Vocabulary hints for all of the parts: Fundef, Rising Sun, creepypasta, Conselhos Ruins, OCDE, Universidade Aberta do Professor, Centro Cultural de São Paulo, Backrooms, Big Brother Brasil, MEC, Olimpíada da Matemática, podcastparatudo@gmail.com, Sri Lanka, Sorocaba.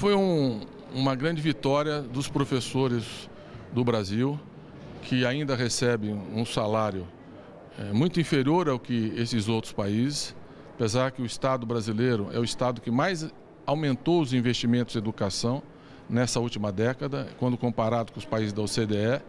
foi uma grande vitória dos professores do Brasil, que ainda recebem um salário muito inferior ao que esses outros países, apesar que o Estado brasileiro é o Estado que mais aumentou os investimentos em educação nessa última década, quando comparado com os países da OCDE.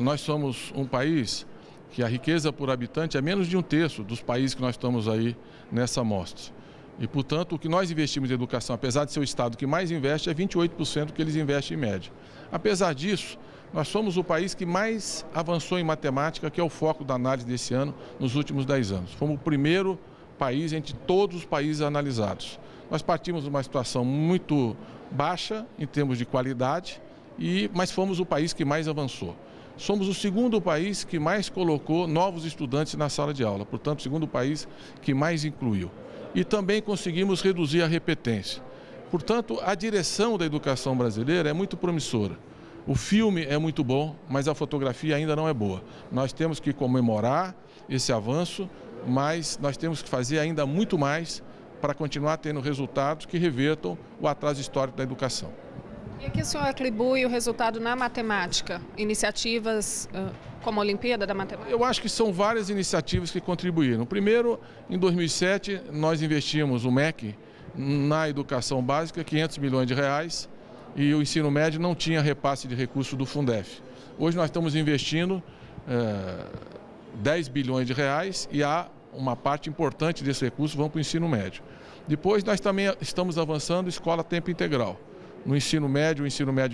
Nós somos um país que a riqueza por habitante é menos de 1/3 dos países que nós estamos aí nessa amostra. E, portanto, o que nós investimos em educação, apesar de ser o Estado que mais investe, é 28% do que eles investem em média. Apesar disso, nós somos o país que mais avançou em matemática, que é o foco da análise desse ano, nos últimos 10 anos. Fomos o primeiro país entre todos os países analisados. Nós partimos de uma situação muito baixa em termos de qualidade, mas fomos o país que mais avançou. Somos o segundo país que mais colocou novos estudantes na sala de aula, portanto, o segundo país que mais incluiu. E também conseguimos reduzir a repetência. Portanto, a direção da educação brasileira é muito promissora. O filme é muito bom, mas a fotografia ainda não é boa. Nós temos que comemorar esse avanço, mas nós temos que fazer ainda muito mais para continuar tendo resultados que revertam o atraso histórico da educação. E a que o senhor atribui o resultado na matemática? Iniciativas como a Olimpíada da Matemática? Eu acho que são várias iniciativas que contribuíram. Primeiro, em 2007, nós investimos o MEC na educação básica, R$500 milhões, e o ensino médio não tinha repasse de recursos do Fundef. Hoje nós estamos investindo R$10 bilhões e há uma parte importante desse recurso vão para o ensino médio. Depois nós também estamos avançando escola tempo integral. No ensino médio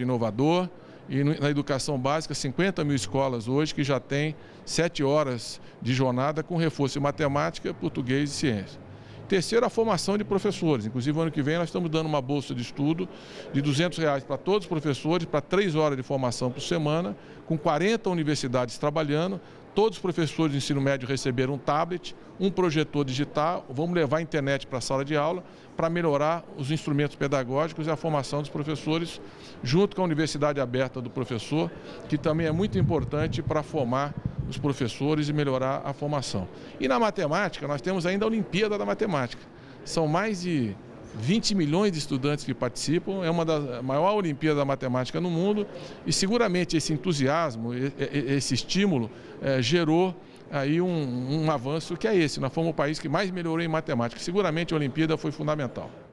inovador e na educação básica, 50 mil escolas hoje que já têm 7 horas de jornada com reforço em matemática, português e ciência. Terceiro, a formação de professores. Inclusive, ano que vem, nós estamos dando uma bolsa de estudo de R$200 para todos os professores, para 3 horas de formação por semana, com 40 universidades trabalhando. Todos os professores de ensino médio receberam um tablet, um projetor digital, vamos levar a internet para a sala de aula para melhorar os instrumentos pedagógicos e a formação dos professores, junto com a Universidade Aberta do Professor, que também é muito importante para formar os professores e melhorar a formação. E na matemática, nós temos ainda a Olimpíada da Matemática. São mais de 20 milhões de estudantes que participam, é uma das maior Olimpíada da Matemática no mundo e seguramente esse entusiasmo, esse estímulo gerou aí um avanço que é esse. Nós fomos o país que mais melhorou em matemática. Seguramente a Olimpíada foi fundamental.